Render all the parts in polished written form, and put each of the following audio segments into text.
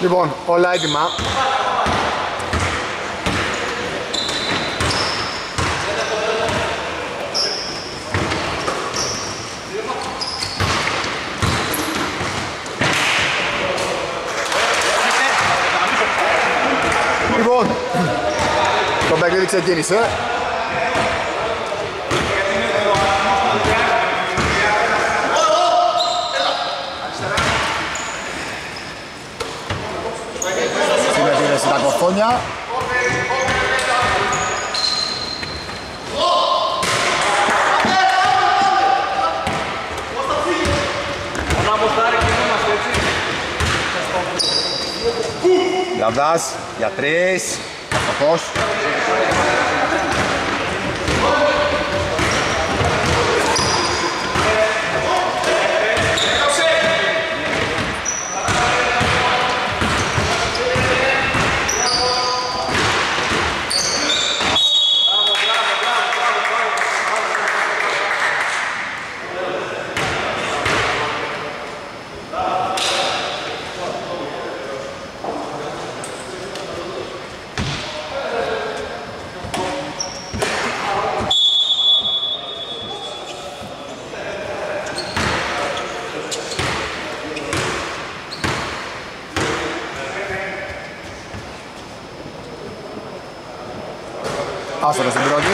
Λοιπόν, όλα έτοιμα. Λοιπόν, το παιχνίδι ξεκίνησε. Τα Κοτθόνια. Λαβδάς για τρεις. Καθώς. Άσορα στην πρώτη.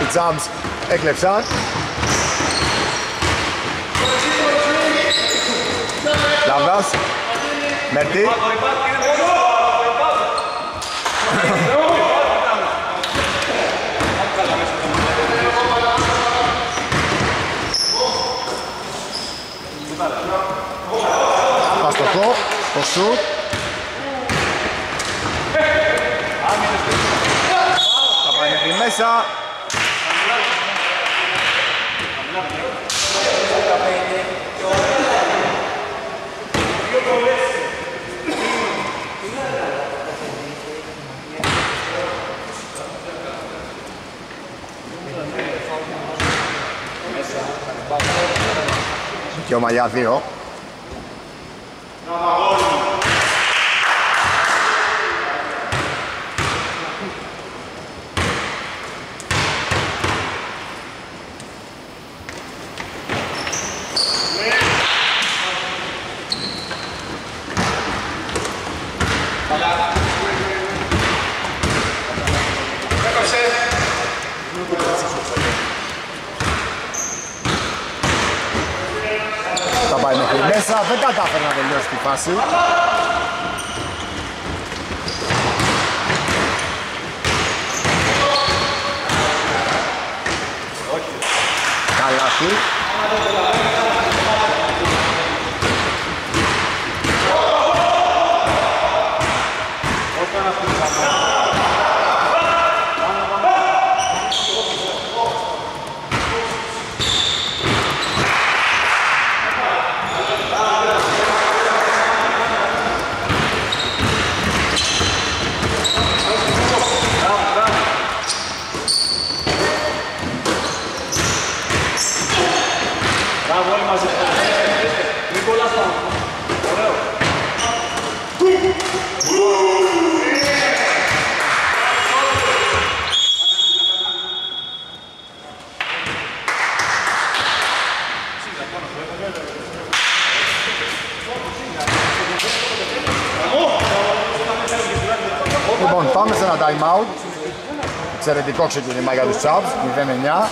Οι Champs έκλεψαν. Λαβδάς, Μερτή. Αστοχό, το σουτ. Θα πάει μέχρι μέσα. Και ο Μαγιά 2. Δεν κατάφερε να τελειώσει τη φάση. Καλάθι. Μπράβο, Μπράβο, όλοι μαζί. Μην κολλάς πάνω. Ωραίο. Λοιπόν, πάμε σε ένα time out. Εξαιρετικό ξεκίνημα για τους Champs, 0-9.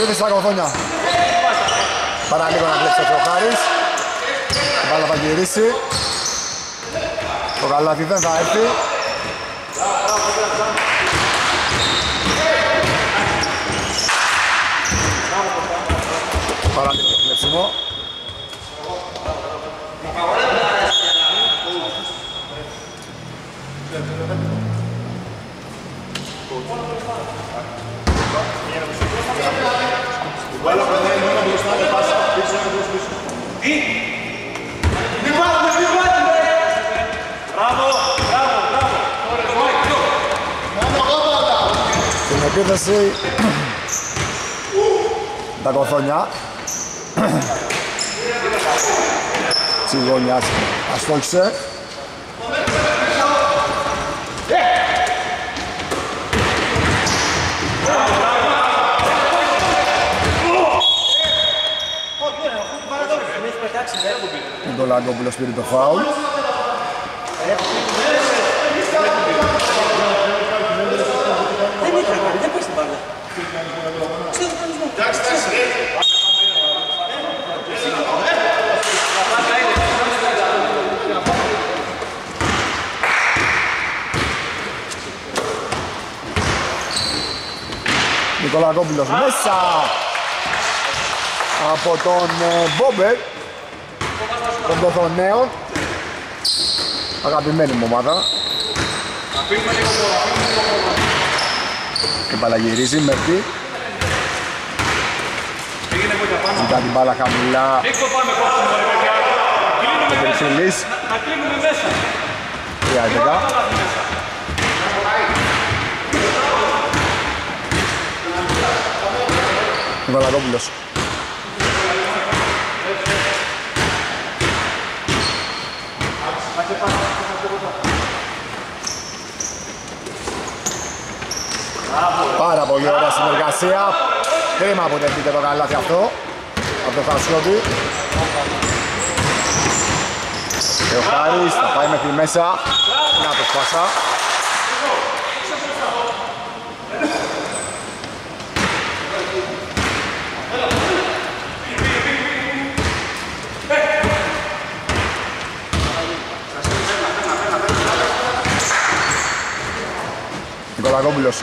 Virtus Kothonia. Παρά λίγο να βλέψει ο Θεοχάρης. Η μπάλα θα γυρίσει. Το καλάθι δεν θα έρθει. Παρά λίγο βλέψιμο. Βάλα παιδιά είναι μόνο μπροστά, δεν πάσα, πίσω ένα προς πίσω. Τι! Μην πάθουμε, μην πάθουμε! Μπράβο, μπράβο, μπράβο! Ωραία, μπράβο! Μόνο κόμματα! Στην επίθεση... τα Κοτθόνια. Τσιγόνια αστόχησε. Το Λαγκόπουλος πήρε το φάουλ. Δεν είχα κάνει, δεν πας την μπάλα. Ξέρω τον κανονισμό. Εντάξει, εντάξει. Νικολακόπουλος μέσα από τον Μπόμπερ. Τον Κοτθονέων, αγαπημένη μου ομάδα. Την μπάλα γυρίζει, Μερτή. Ζητά την μπάλα χαμηλά. Ο Τριφυλής. Χρειάζεται. Ο Βαλακόπουλος. Πάρα πολύ ωραία συνεργασία. Κρίμα που δεν πείτε το καλάθι αυτό από το Χασιώτη. Και ο Χάρης θα πάει μέχρι μέσα. Να το σπάσα. Νικολακόπουλος.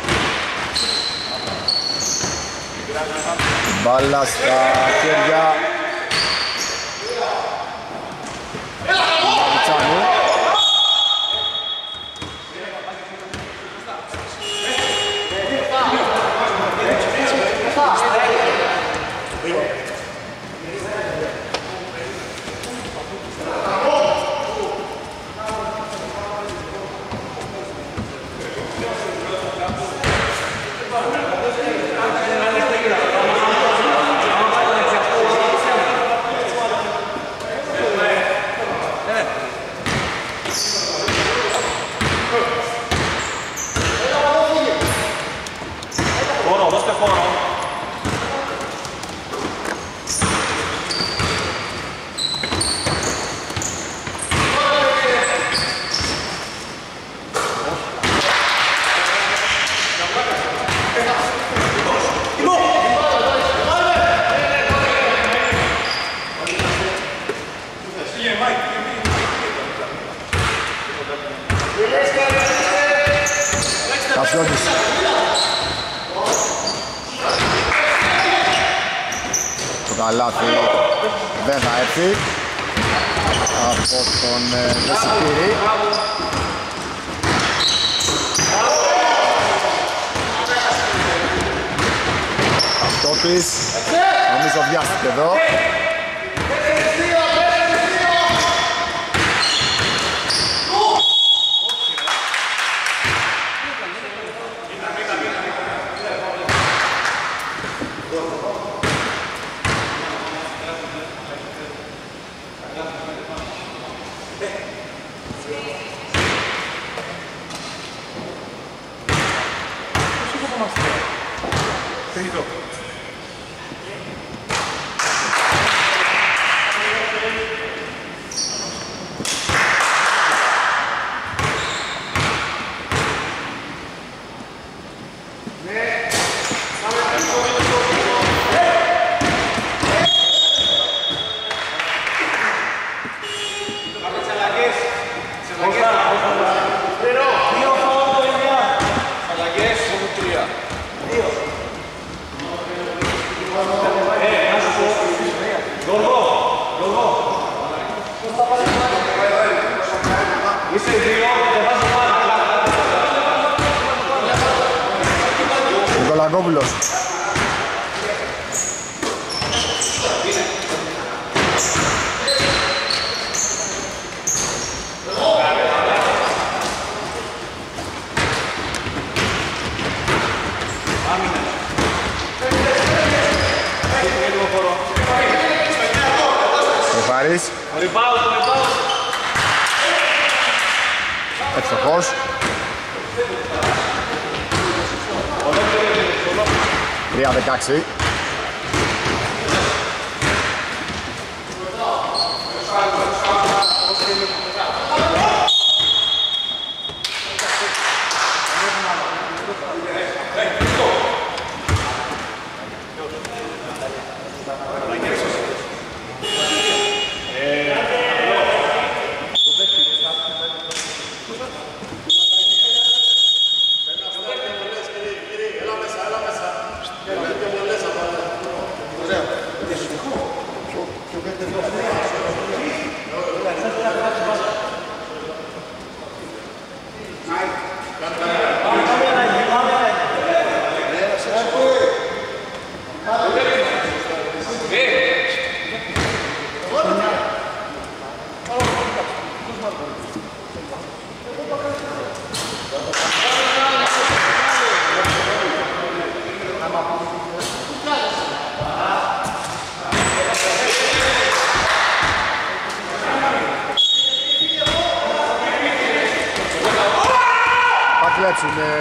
Μπάλα στα χέρια Τσάνου. Gracias. Γιώργης. Το καλάθι δεν θα έρθει από τον Δεσιτήρη. Αυτόπης, νομίζω βιάστηκε εδώ.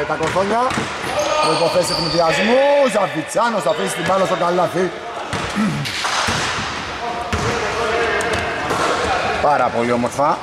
Τα Κοτθόνια, προϋποθέσεις εκμηδιασμού, Ζαβιτσάνος θα αφήσει την μπάλα στο καλάθι. Πάρα πολύ όμορφα.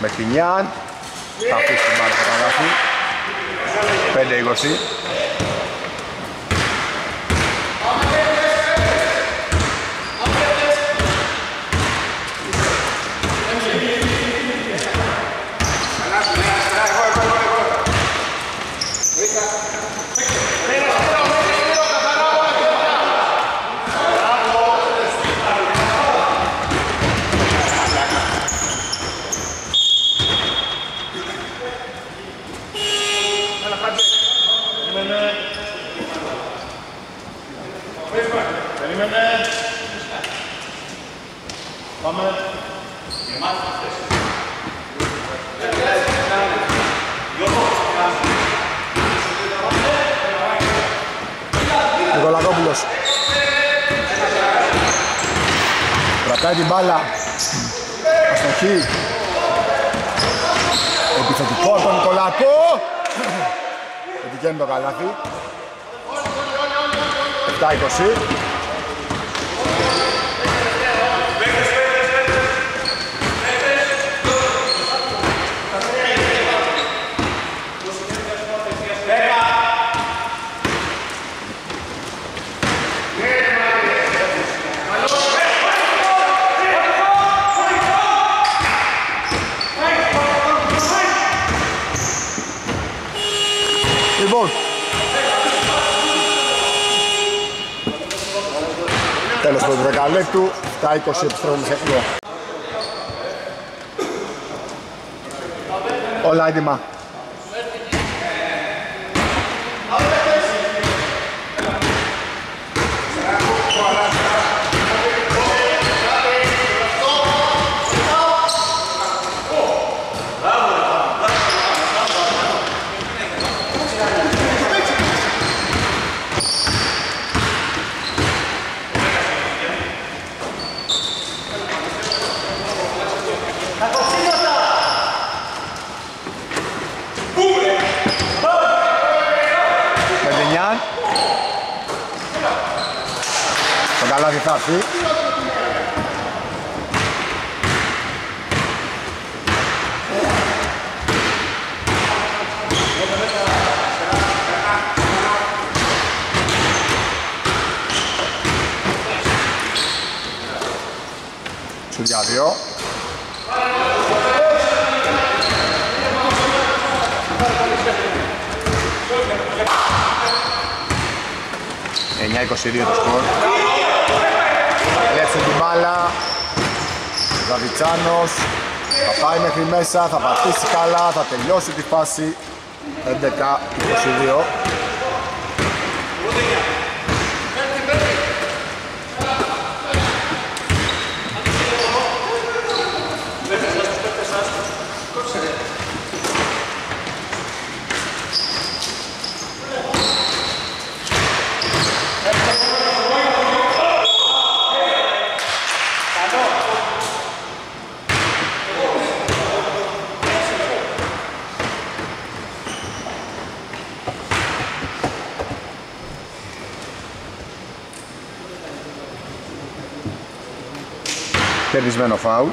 Μεχτινιάν, θα αφήσει την μπάλα στο καλάθι, 5-20. Περίμενε. Πάμε. Γεμάστε αυτές. Νικολακόπουλος. Κρατάει την μπάλα. Αστοχή. Επιθετικό από τον Νικολακό. Επιτυχαίνει το καλάθι. 7-20. Τέλος του δεκαλέπτου, τα 20 επιστρέφουμε σε εθνικό. Όλα έτοιμα. Θα έρθει. Τσουλιά 2. Εννιά 22 το σκορ. Ελεύσε την μπάλα, Ζαβιτσάνος, θα πάει μέχρι μέσα, θα πατήσει καλά, θα τελειώσει τη φάση, 11-22. Κερδισμένο φάουλ.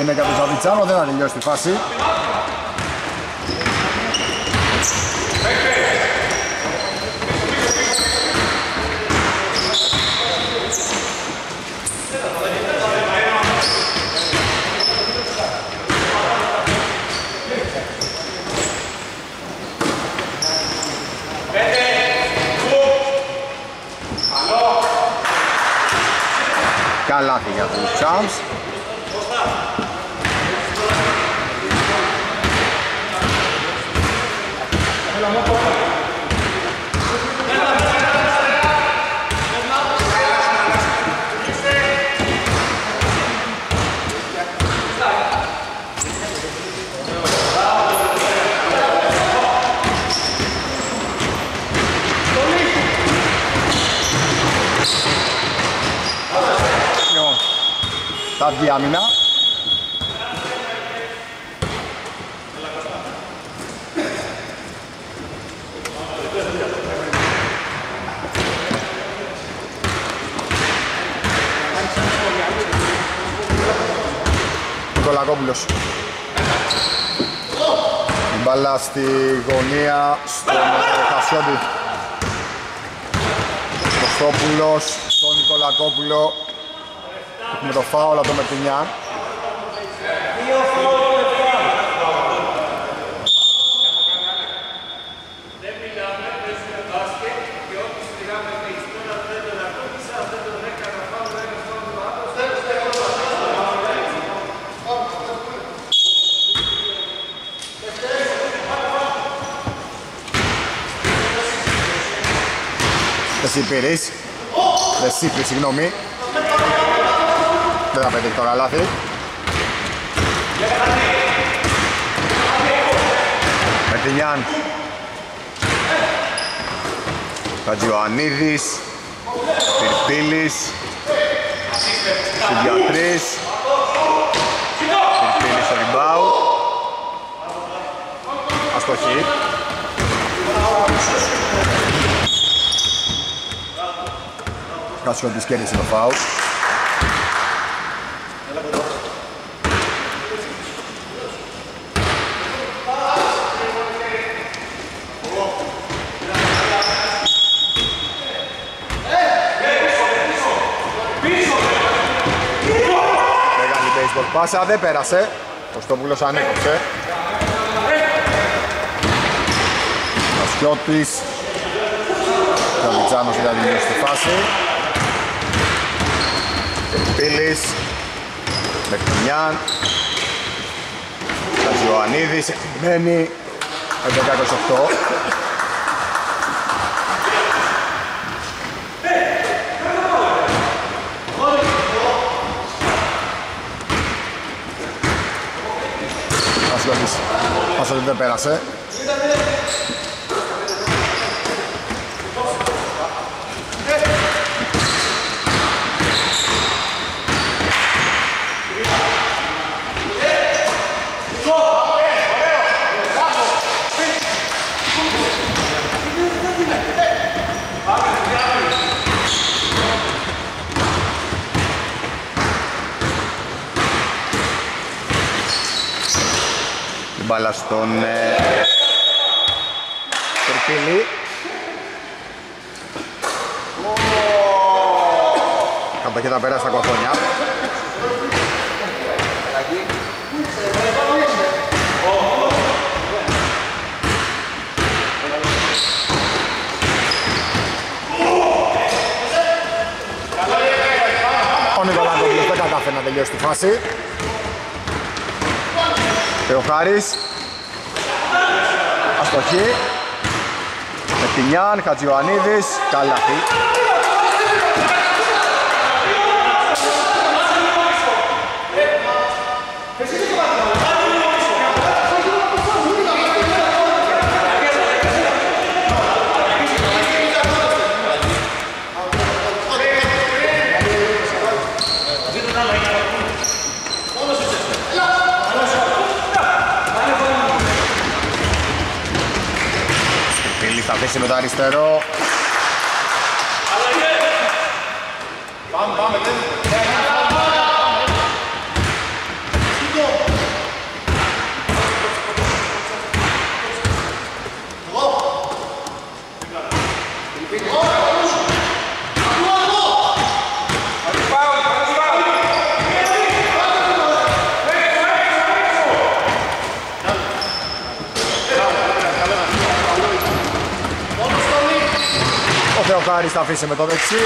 Είναι για τον Ζαβιτσάνο, δεν θα τελειώσει τη φάση. Καλά για τους Champs. Θα βγει άμυνα. Νικολακόπουλος. Μπάλα στη γωνία, στον Χασιόντι. Κωστόπουλος, στον Νικολακόπουλο. Πολακόπουλο με το φάουλ από το Μερτινιά. Δεσίπηρης, Δεσίπηρης, συγγνώμη. Δεν θα πετύχει τώρα λάθη. Μερτινιάν. Κατζιωαννίδης, Πυρπίλης, Συντιατρής, Πυρπίλης στο ριμπάου. Αστοχή. Κασιώτης κέρδισε το φάουλ. Πάσα δεν πέρασε, ο Στόπουλος ανέκοψε. Κασιώτης, Καβιτσάνος ήταν τελειώσει στη φάση. Πίλης, Μερτινιάν, Κατζιωαννίδης, εκπληκτική, 11-28. Ας ότι δεν πέρασε. Μπάλα στον Περπίλη. Κατοχέτα πέρασε στα Κοτθόνια. Ο Νικολάκοβλος δεν κατάφερε να τελειώσει τη φάση. Και ο Χάρης, αστοχή, Μερτινιάν, Χατζιωαννίδης, καλάθι. Πέσει με το αριστερό. Πάμε. Ο Χάρης θα αφήσει με το δεξί, 13-34.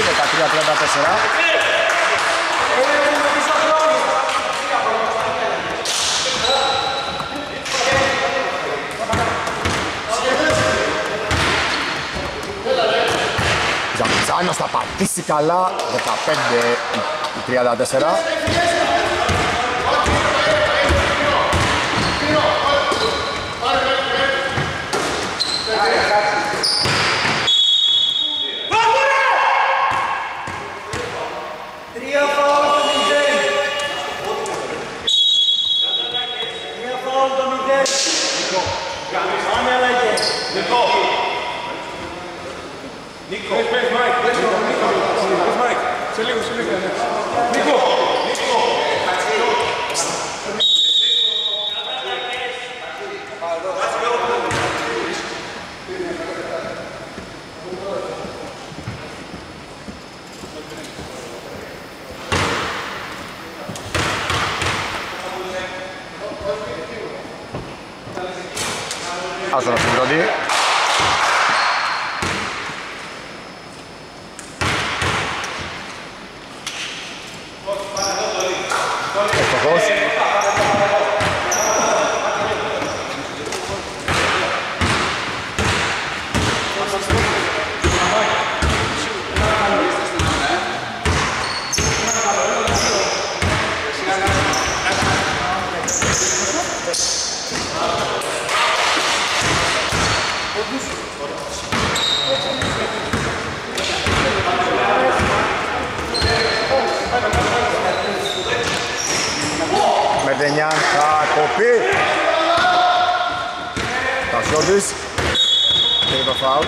Ζαμιτζάνος θα πατήσει καλά, 15-34. Άστα να συγκροτεί. Ευτυχώς. Μερτενιάν θα κοπεί. Κασιώτης. Και το φάουλ.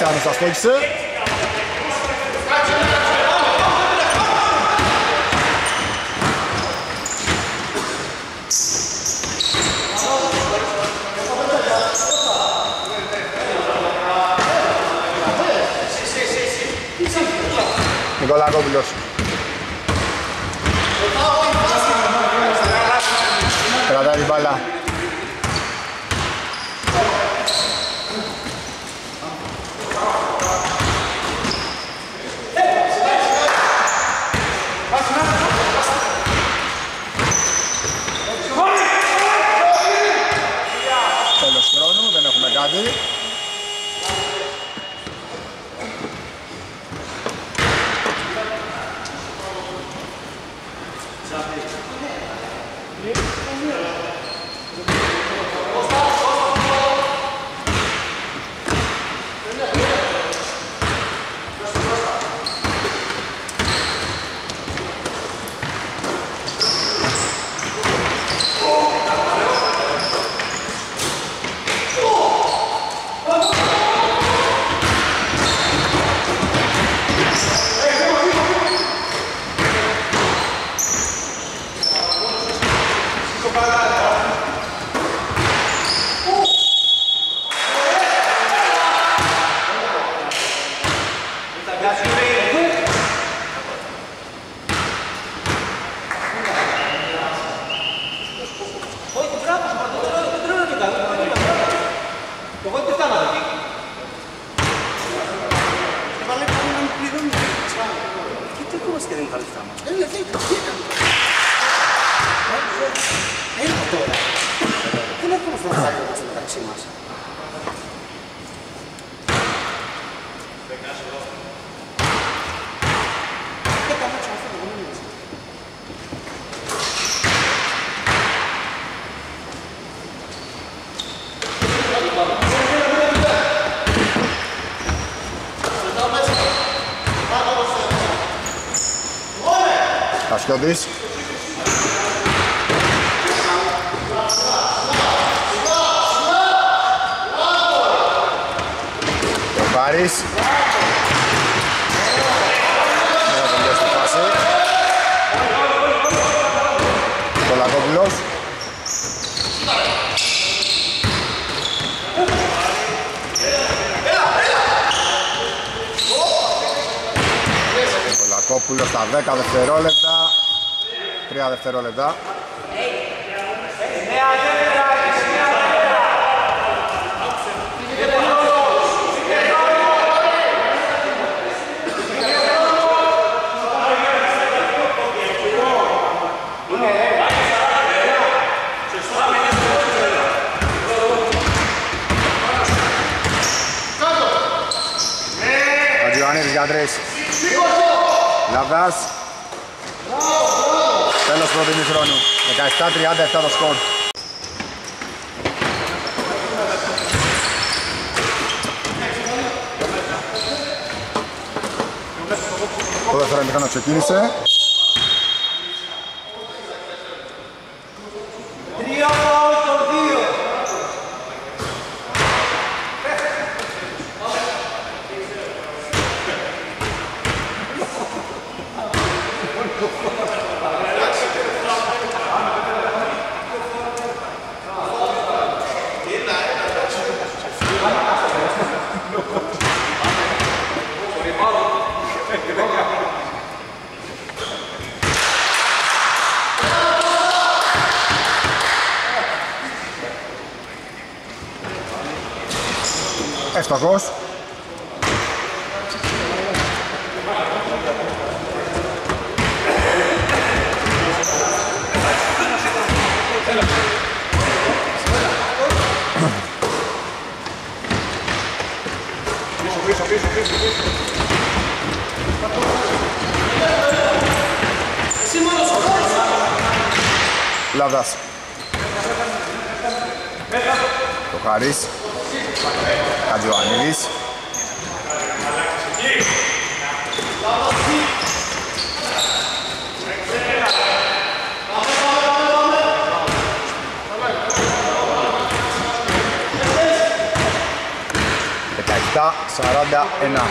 Τσάνος θα στόχισε. Νικολακόπουλος. Κρατάει την μπάλα. Κασιώτης. Πάρης. Κολακόπουλος. Κολακόπουλος στα 10 δευτερόλεπτα. 3 δευτερόλεπτα. Λαβάς. Τέλος πρώτου ημιχρόνου. 17-37 το σκορ. Το δεύτερο ημίχρονο ξεκίνησε. Εύστοχος. Λάβδας. Το Χάρης. Κατζιωάννιδης. Δεκαεπτά, 41.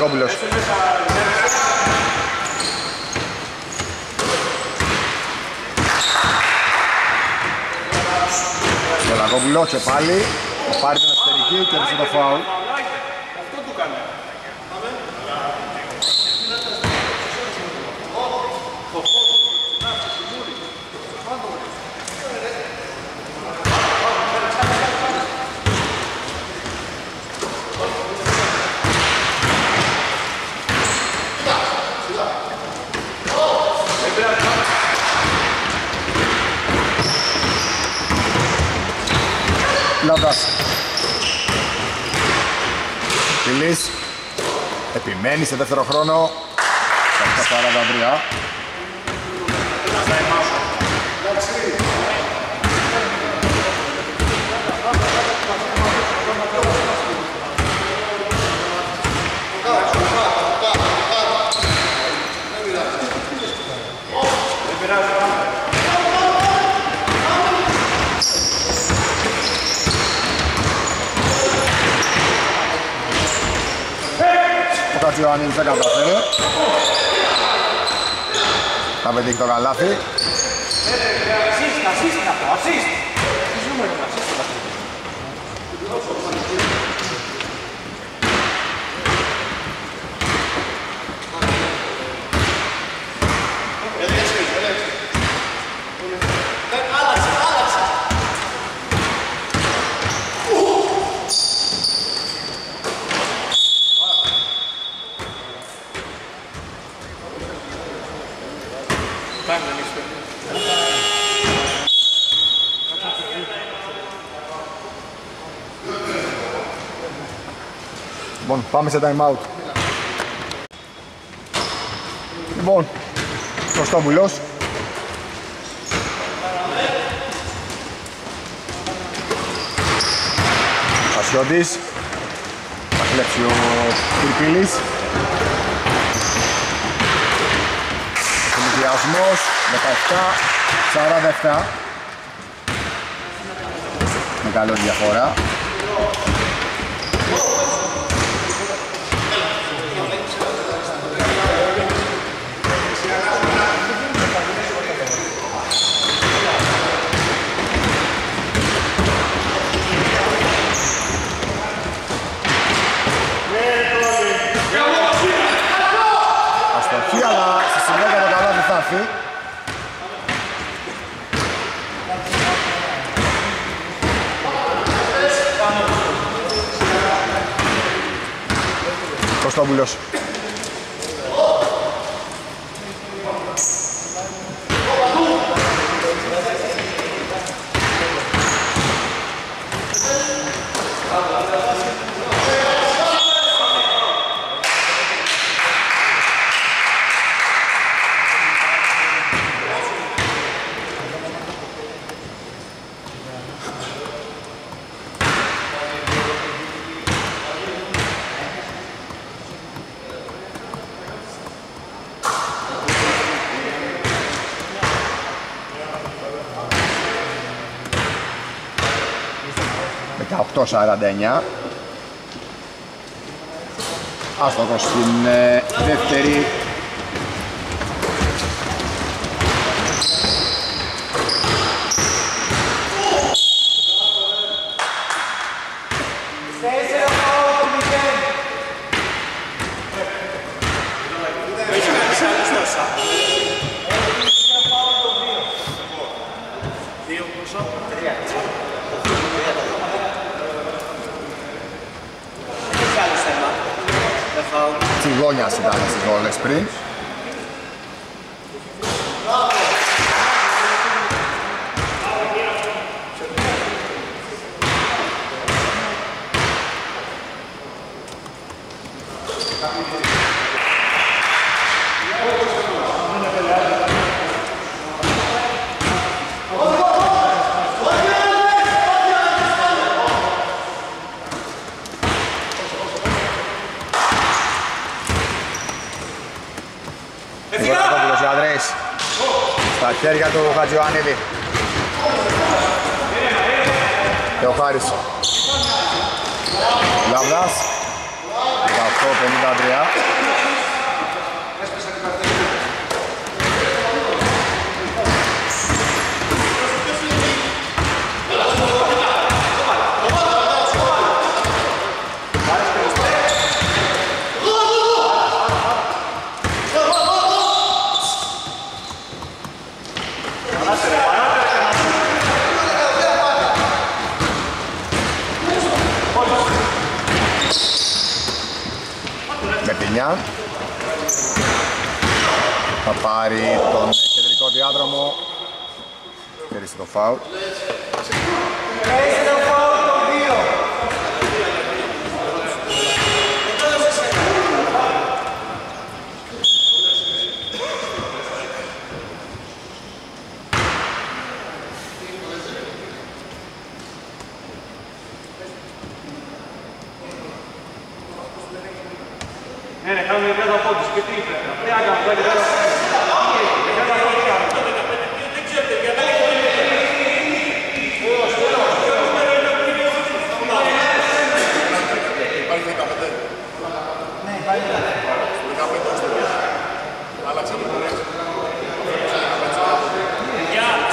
Κόμπουλος. Κόμπουλος και πάλι πάρει την αστερική και έρθει το φάουλ. Φιλής επιμένει σε δεύτερο χρόνο. Τα 43. Κατζιωάννιδης δεν καταφέρει. Θα πετύχει το καλάθι. Λοιπόν, πάμε σε time out. Λοιπόν, Κωστόπουλος. Ασιώτης. Θα κλέψει ο Κυρπίλης. Συνδυασμός 17, 47. Με καλό διαφορά. Χρωστόπουλος. Το 49. Άστοχο στην δεύτερη. Τσιγόνιας ήταν στις βόλες πριν. Στα χέρια του Χατζιωάννιδη και ο Χάρης Λαβλάς 9. Θα πάρει τον κεντρικό διάδρομο. Κέρδισε το φάουλ. Κέρδισε το φάουλ το 2. Ναι, κάνουμε για πέντε πόντους και τι είπε.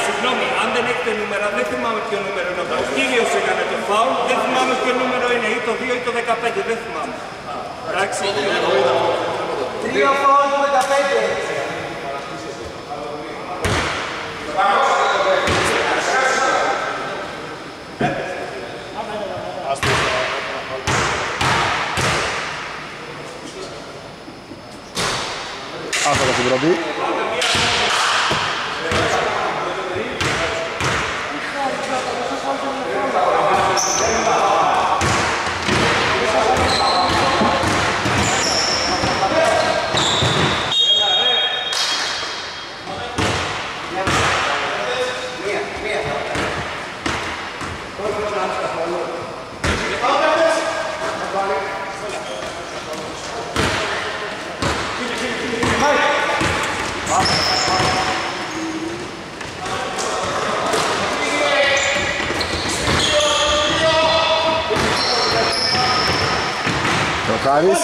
Συγγνώμη, αν δεν έχετε νούμερα, δεν θυμάμαι ποιο νούμερο είναι. Ο κύριος έκανε το φάουλ, δεν θυμάμαι ποιο νούμερο είναι, ή το 2 ή το 15, δεν θυμάμαι. Εντάξει, 3 φάουλ, 15. Άστοχο στην πρώτη. Χάρης.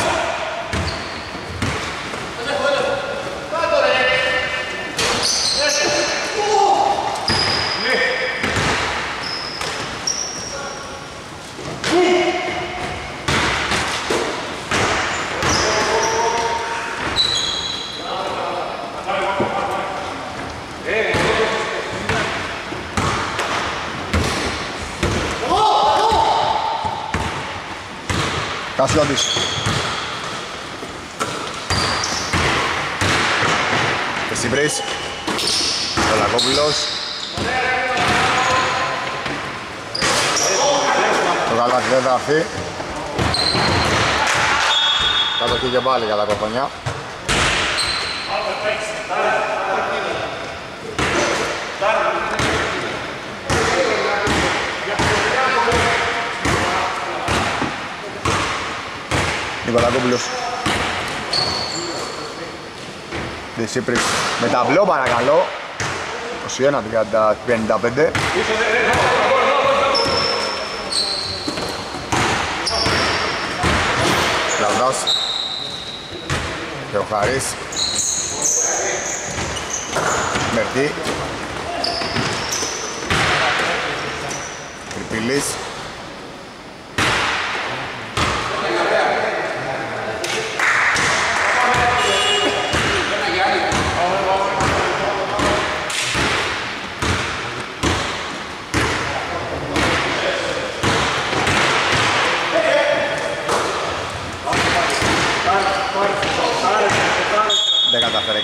Κασιώτης. Τσίπρης, Κολακόπουλος. Το καλάθι δεν θα έρθει. Κατοχή και πάλι για τα Κοτθονιά. Νικολακόπουλος. Τσίπρης με ταμπλό παρακαλώ. 21-55. Λαυδάς και ο Χαρής. Μερτή. Κρυπηλής.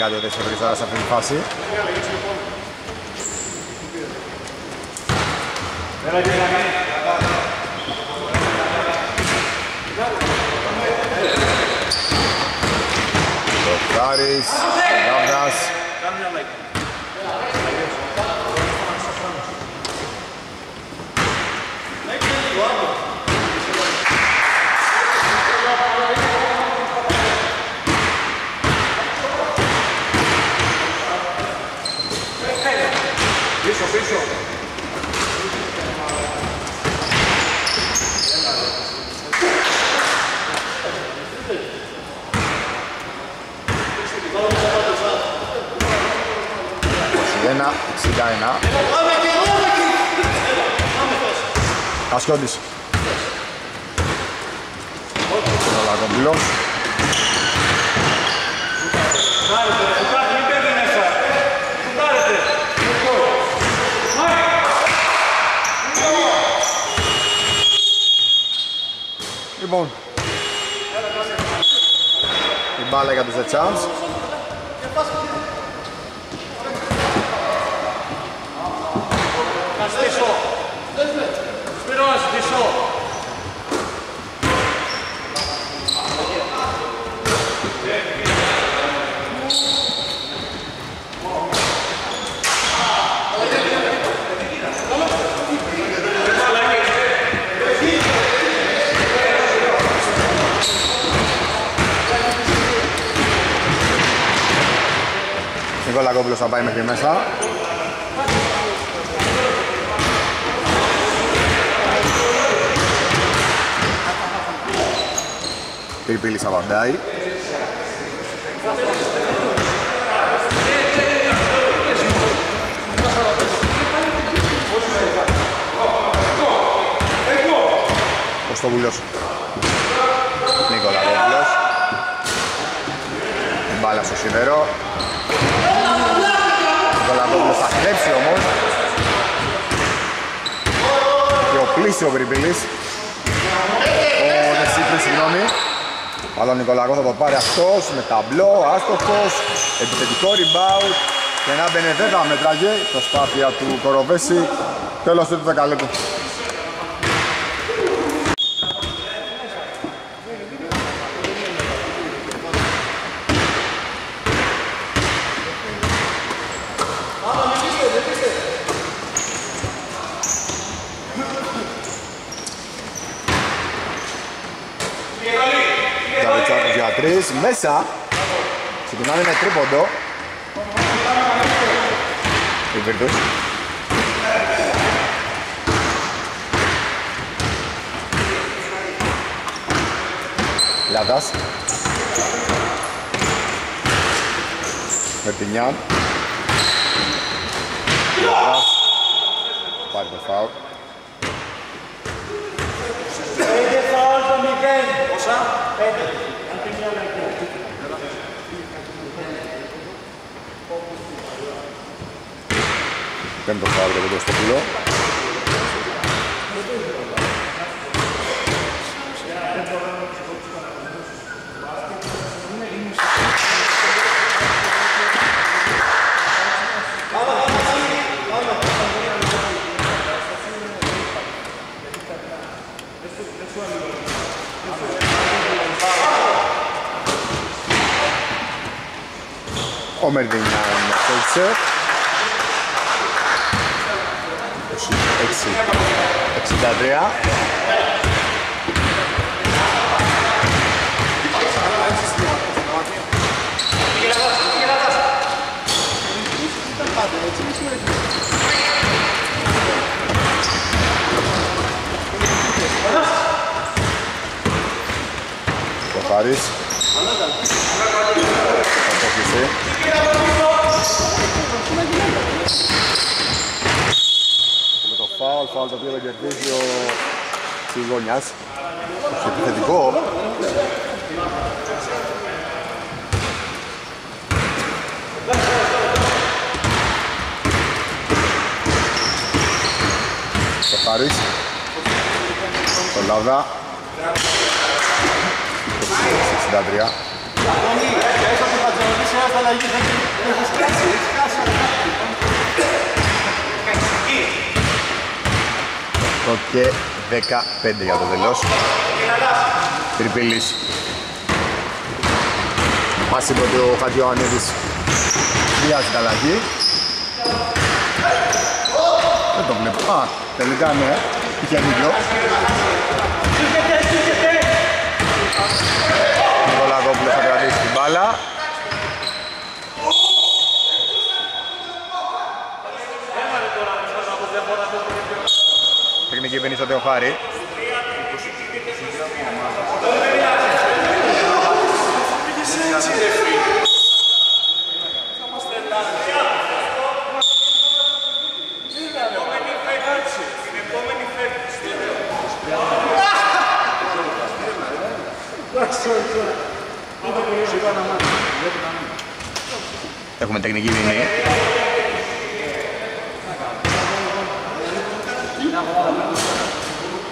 Κάτι ότι σε βρίσκεται σε αυτή τη φάση. Κοχάρης, Γαύρας. Κασκιώτης. Κολακόπουλος. Λοιπόν, η μπάλα για τους The Champs. Ο Κολακόπουλος θα πάει μέχρι μέσα. Η Πύλης απαντάει. Κωστοβουλός. Νικολακόπουλος. Μπάλα στο σίδερο. Νικολακόπουλος θα κλέψει όμως. Και ο πλήσιο Κρυπηλής. Ο Τσίπρης, συγγνώμη. Αλλά ο Νικολακό θα το πάρει αυτός με ταμπλό, άστοχος, επιθετικό rebound και ένα Μπενεδέτα μετράγει, προσπάθεια του Κοροβέση, τέλος του δεκαλέπτου. Μέσα ξεκινάμε με τρίποντο. Η Virtus. Λαδάς. Μερτινιάν. Λαδάς. Πάρει το φάουλ. Πέντε φάουλ το μηδέν. Πόσα? Πέντε. Πέμπτο φάουλ για τον Κωστόπουλο. over the 9 Seltzer 63 Κοχάρης με το φάουλ το οποίο δεν κερδίζει ο Τσιγόνιας. Σε επιθετικό Κοχάρης στον Λαύδα 63. Και 15 για το τελειός. Τριπίλης. Μας είπε ότι ο Χατζιωαννίδης βιάζει την αλλαγή. Δεν το βλέπω. Α, τελικά ναι. Είχε δίκιο. Νικολακόπουλος θα κρατήσει την μπάλα. Τεχνική ποινή στο Θεοχάρη. Έχουμε τεχνική ποινή.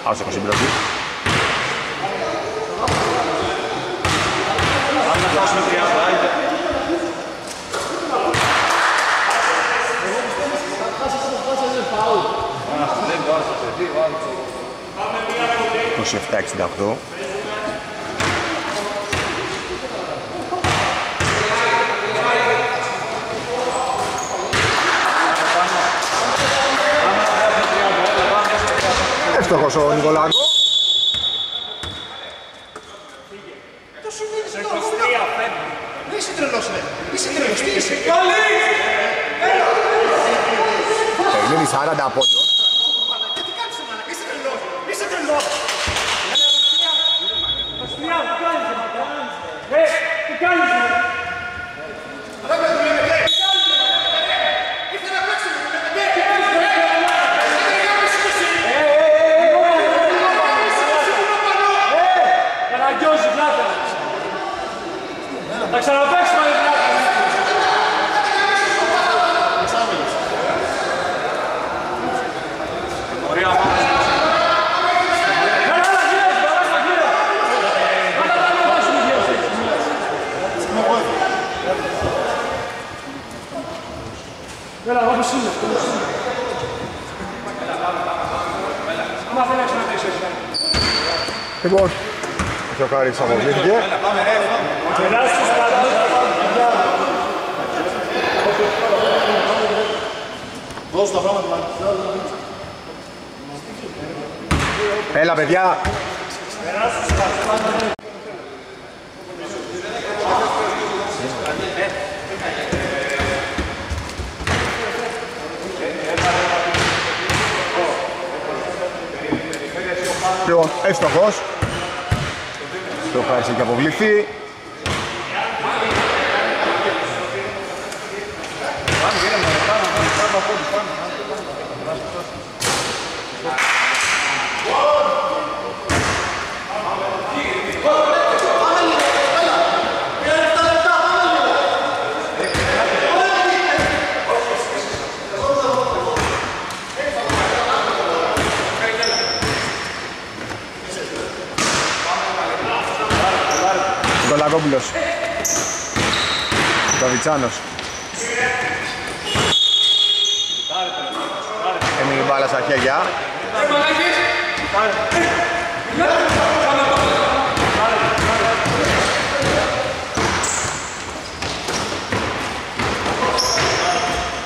Άσε έχω συμπληρωθεί. Πάμε 27-68. Στοχός ο Νικολάκο. Το συνήθισε το αγωνιά. Είσαι τρελός, ναι. Είσαι τρελός, τι είσαι. Καλή! Περνήνει 40 πόντων. Και τι κάνεις, μάνα, είσαι τρελός. Είσαι τρελός. Τι κάνεις, μάνα. Θα ξαναπέξεις πάλι την άκρη. Ωραία μάνα. Καλά να γύρες, καλά να γύρες. Καλά να μην βάζουν οι γύρες έτσι. Έλα, όπως είναι. Άμα δεν έχεις να πεις εσύ. Λοιπόν, ο Χάρης αποβλήθηκε. Έλα παιδιά! Λοιπόν, εύστοχος. Το Χάρης έχει αποβληθεί. Κολακόπουλος. Καβιτσάνος. Έμεινε μπάλα στα χέρια.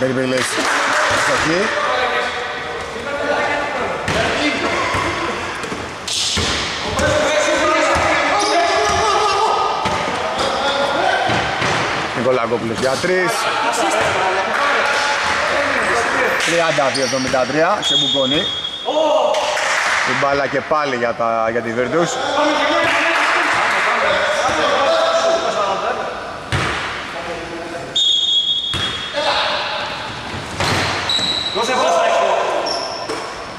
Περιπηλής. Αστοχή. Νικολακόπουλος για 3. 32-73 σε μπουκόνι. Η μπάλα και πάλι για τη Virtus.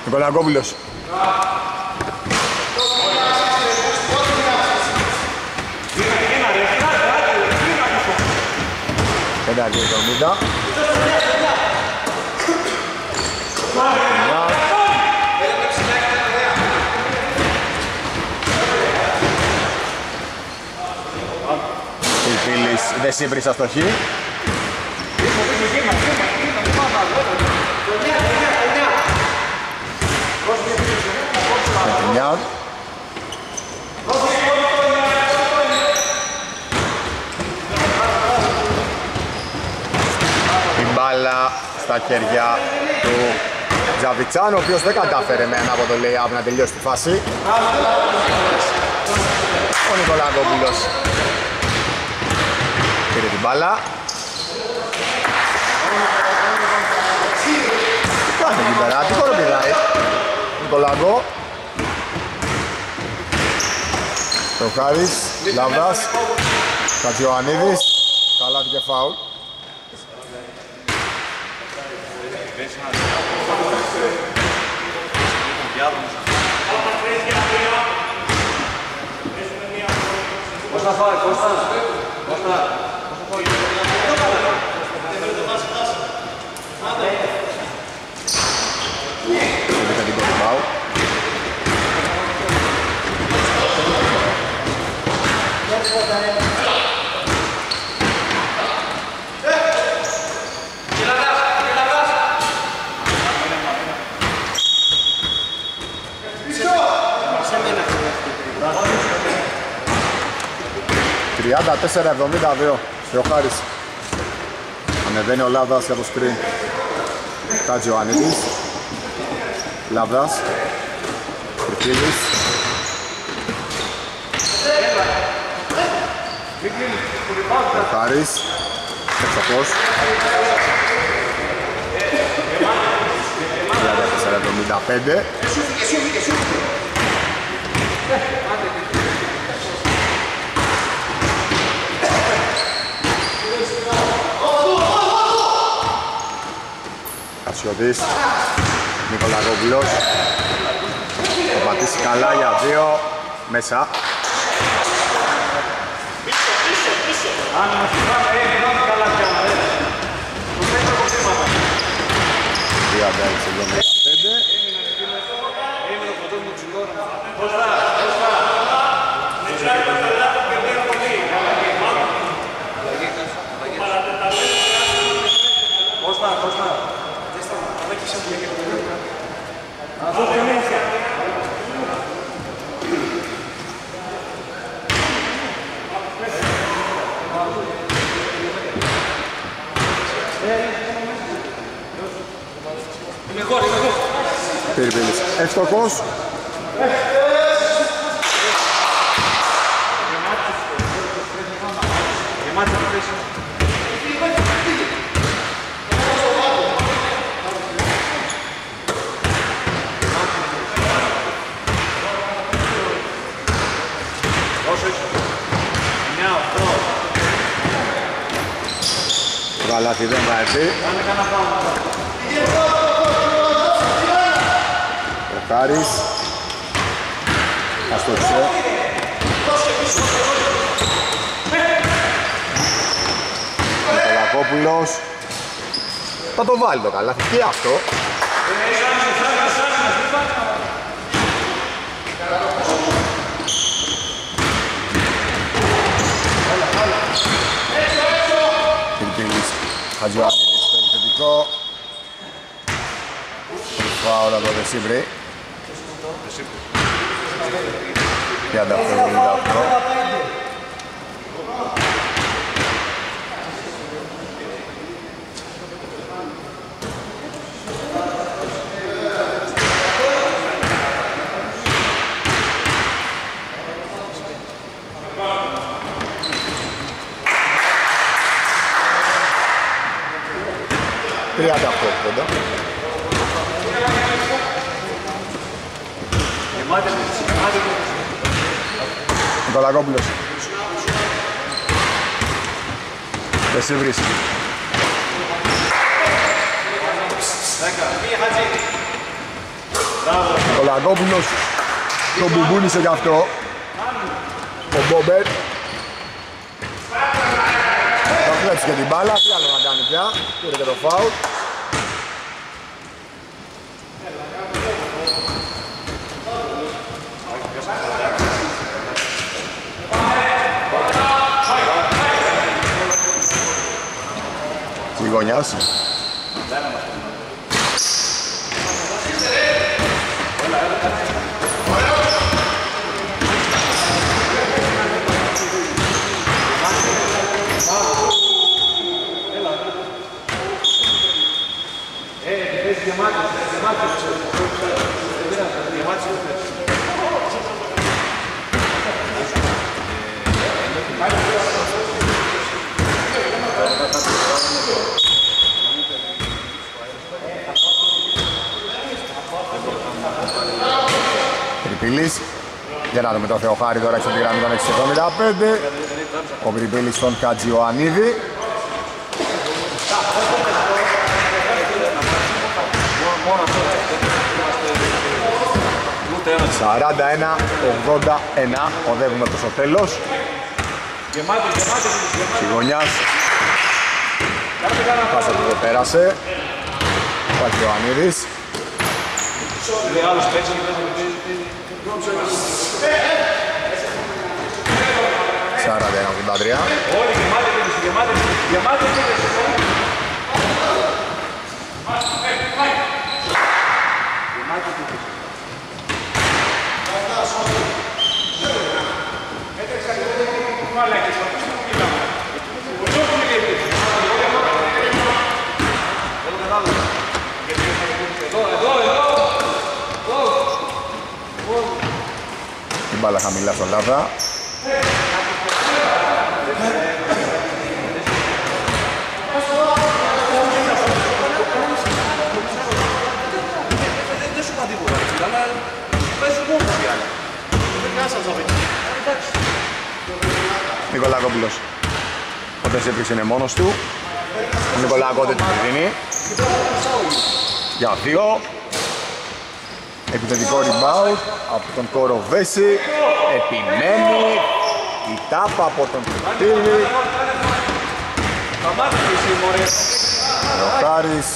Νικολακόπουλος. Εντάξει, το μήντα. Η Φίλης δεν σύμπρισε αστοχή. Η μπάλα στα χέρια του Τζαβιτσάνο, ο οποίος δεν κατάφερε με ένα από το lay-up να τελειώσει τη φάση. Ο Νικολακόπουλος πήρε την μπάλα. Κάνε την πέρα, τι χώρο πειράει Νικολακό. Στοχάρης, Λαβδάς, Κατζιωαννίδης, καλάθι και φάουλ. Κώστα φάει, Κώστα. Κώστα. Τριάντα 4-72 Θεοχάρης. Ανεβαίνει ο Λάβδας για το σκριν. Κατζιωαννίδης. Λάβδας. Κρυφίδης. Θεοχάρης. Εξαφώς. 34-75. Κατσιωτής, Νικολακόπουλος, θα πατήσει καλά για 2, μέσα. Περιπηλής, εύστοχος. Καλάθι δεν θα έρθει. Ο Κάρης. Αστόχησε. Νικολακόπουλος. Θα το βάλει το καλάθι και αυτό. Χατζιωαννίδης στο επιθετικό. Φάουλ από το Δεσίμπρι. 38-78. Νικολακόπουλος. Εσύ βρίσκει. Νικολακόπουλος τον μπουμπούνισε κι αυτό. Ο Μπομπερ. Θα κλέψει και την μπάλα, τι άλλο να κάνει πια. Πήρε και το φάουλ. Γωνιά σου. Πυρυπίλης, για να δούμε το Θεοχάρη τώρα έξω από την γραμμή των 6.75. Ο Πυρυπίλης στον Χατζιωαννίδη. Μόνος 41-81, οδεύουμε προς το τέλος. Σιγωνιάς. Πάσα που το πέρασε. Ο Χατζιωαννίδης. Σάρα δεν έχουν τα τρία. Μπάλα χαμηλά στον Λάβδα. Δεν σου είπα τίποτα, αλλά παίζει μόνο κι άλλα. Δεν κάσας να πει. Νικολακόπουλος. Όταν σε έπρεξε είναι μόνος του. Ο Νικολακό δεν την δίνει. Για δύο. Επιθετικό rebound από τον Κοροβέση, επιμένει η τάπα από τον Πυρυπίλη. Ροχάρης.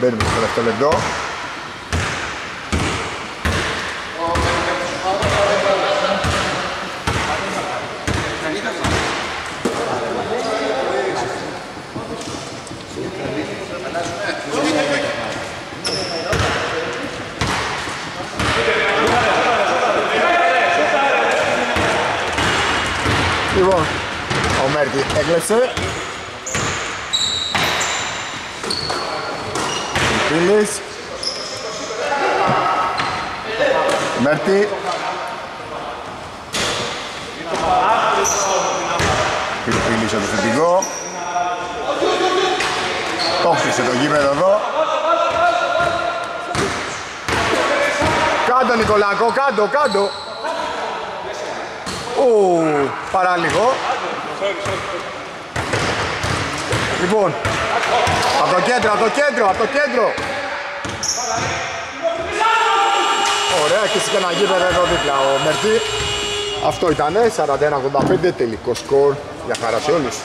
Μπαίνουμε στο τελευταίο λεπτό. Ο Μέρκη έκλεψε. Φίλης. Μέρκη. Φίλης από το θετικό. Το χτύσε το γήπεδο εδώ. Κάντο Νικολάκο, κάντο, κάντο. Παράλιγο. Λοιπόν, από το κέντρο, από το κέντρο, από το κέντρο. Ωραία, και σηκένα γήπεδο εδώ δίπλα ο Μερτή. Αυτό ήτανε, 41-85, τελικό σκορ για χαρά σε όλους.